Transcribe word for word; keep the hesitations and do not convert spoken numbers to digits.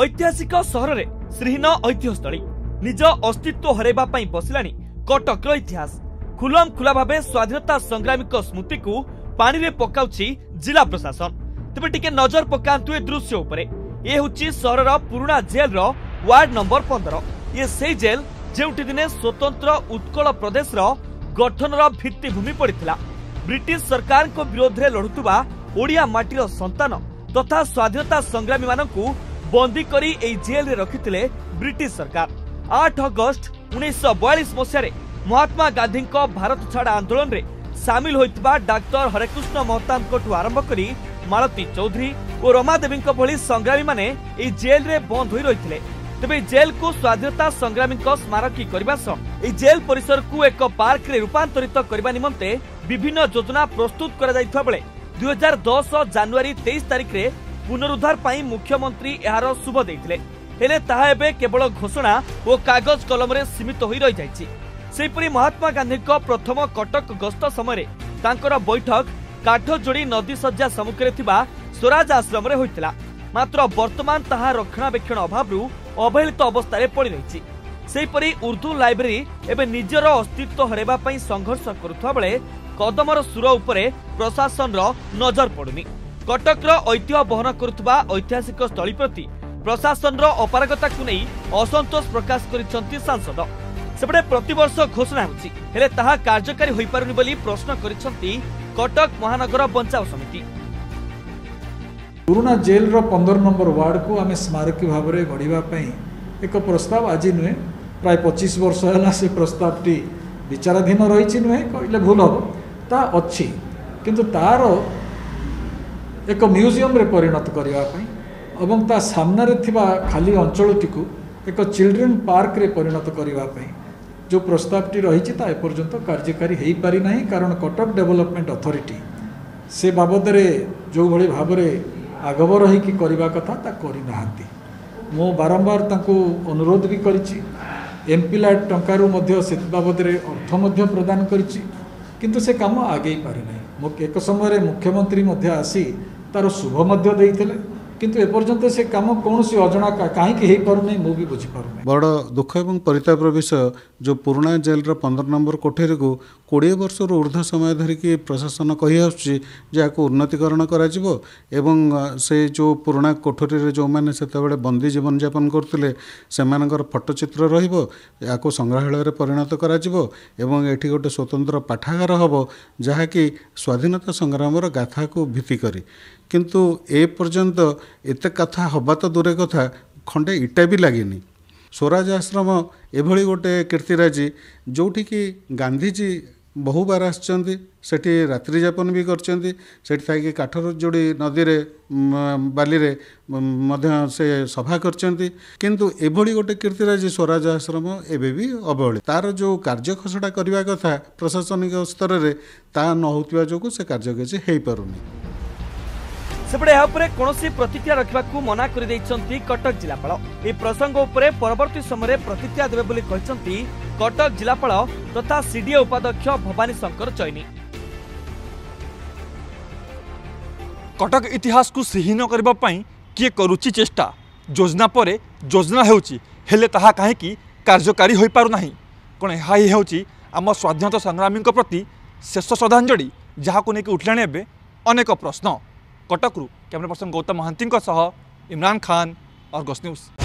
ऐतिहासिक सहर रे श्रीहीन ऐतिह्यस्थली निज अस्तित्व हरैबा पई बसिलानी कटकर इतिहास। खुलम खुला भावे स्वाधीनता संग्रामी स्मृति को पानी रे पकाउछि जिला प्रशासन। तबे टिके नजर पकांतु ए दृश्य उपरे। ए हुछि सहरर पुराणा जेल रो वार्ड नंबर पंद्रह। ये सेई जेल जेउटि दिने स्वतंत्र उत्कल प्रदेश रो गठन रो भित्तिभूमि पड़िथिला। ब्रिटिश सरकार को विरोध रे लढुतुबा ओडिया माटीर संतान तथा स्वाधीनता संग्रामी मानकु बंदी करी ए जेल रे रखिथिले ब्रिटिश सरकार। आठ अगस्त उन्नीस बयालीस मसीह महात्मा गांधी भारत छाड़ आंदोलन रे सामिल होइतबा डाक्टर हरेकृष्ण महतांको आरंभ करी मालती चौधरी और रमादेवी भली संग्रामी माने ए जेल रे बंद होई रहिथिले। तबे जेल को स्वाधीनता संग्रामी स्मारकी करबा सह ए जेल परिसर को एक पार्क रे रूपांतरित करबा निमंते विभिन्न योजना प्रस्तुत करा जाइथवा बेले दो हज़ार दस जनवरी तेईस तारीख रे पुनरुद्धार पई मुख्यमंत्री एहार शुभ देइथिले। हेले ताहा एबे केवल घोषणा और कागज कलम रे सीमित होई रहि जायछि। सेपरी महात्मा गांधी को प्रथम कटक गस्त समय तांकर बैठक काठजोड़ी नदी सज्जा सम्मुखें थिबा स्वराज आश्रम रे होइतिला। मात्र वर्तमान ताहा रक्षणाबेक्षण अभाव अवहेलित अवस्था पड़ रही। सेपरी उर्दू लाइब्रेरी एबे निजर अस्तित्व हरैबा पई संघर्ष करुवा बेले कदमर सुर उपरे प्रशासन रो नजर पड़ुनी। कटक रो ऐतिह्य बहन करुवा ऐतिहासिक स्थली प्रति प्रशासन रो अपारगता को नहीं असंतोष प्रकाश करिसंती सांसद। सेपटे प्रतिवर्ष घोषणा होछि हेले ताहा कार्यकारी होई पारुनी बोली प्रश्न करिसंती कटक महानगर बंचाओ समिति। पुराना जेल रो पंद्रह नंबर वार्ड को आमे स्मारकी भाव रे गढीबा पई एक प्रस्ताव आज नुहे प्राय पच्चीस वर्ष होला से प्रस्ताव टी विचाराधीन रही नुहे कहले भूल हो ता अछि किंतु तार एक म्यूजियम रे परिणत करिबा पई एवं ता सामना रे थिबा खाली अंचलटी को एक चिल्ड्रेन पार्क रे परिणत करिबा पई जो प्रस्तावटी रही ता एपर्यंत कार्यकारी हो पारि नाही कारण कटक डेवलपमेंट अथॉरिटी से बाबद रे जो भली भाव रे आगव रही कि करिबा कथा ता करि नाहंती। मो बारंबार तांको अनुरोध भी करिछि एमपी लाट टंकारु मध्य से बाबद रे अर्थ मध्य प्रदान करिछि किंतु से काम आगे पारि नाही। मो एक समय रे मुख्यमंत्री मध्य आसी तार शुभ मध्य देइथिले किंतु एपर्यंत से कम कौन सी अजना कहीं हो पारना मु भी बुझीपारे। बड़ दुख और परितापर विषय जो पुराणा जेल पंद्रह नंबर कोठेरी को कोड़े वर्ष रु ऊर्ध्व समय धरिक प्रशासन कही आसको उन्नतीकरण से जो पुराणा कोठरी जो मैंने से बंदी जीवन जापन करते फटोचित्र रहा संग्रहालय परिणत कर गोटे स्वतंत्र पाठागार हम जहाँकि स्वाधीनता संग्राम गाथा को भित्तिकरी किंतु ए पर्यंत एत कथा हवा तो दूरे कथा खंडे इटा भी लगे। स्वराज आश्रम एभली गोटे कीर्तिराजी जोठी कि गांधीजी बहु बार आसचंदी सेठी रात्रि यापन भी करचंदी सेठी थाकी काठर जोड़ी नदी रे बाली रे मध्य से सभा करचंदी किंतु एभली गोटे कीर्तिराजी स्वराज आश्रम एबे भी अवहेली तार जो कार्य खसडा करबा कथा प्रशासनिक स्तर रे ता न होतिबा जोगु से कार्य केजे हेई पारुनी। सेपटे यहाँ कौन प्रतिक्रिया रखा मना कर कटक जिलापाल ए प्रसंग उपरे परवर्ती समय प्रतिक्रिया देवे कटक जिलापाल तथा सीडीए उपाध्यक्ष भवानी शंकर चैनी। कटक इतिहास को सिहीन करने किए करुची चेष्टा योजना पर योजना होले कहीं कार्यकारी हो पारना कौन यह आम स्वाधीनता संग्रामी प्रति शेष श्रद्धांजलि जहाँ को लेकिन उठला अनेक प्रश्न। कटकरू कैमरा पर्सन गौतम महांती सह इमरान खान, आर्गस न्यूज।